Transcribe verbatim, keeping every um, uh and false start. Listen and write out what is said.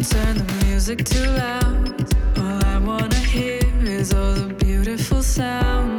and turn the music too loud. All I wanna hear is all the beautiful sounds.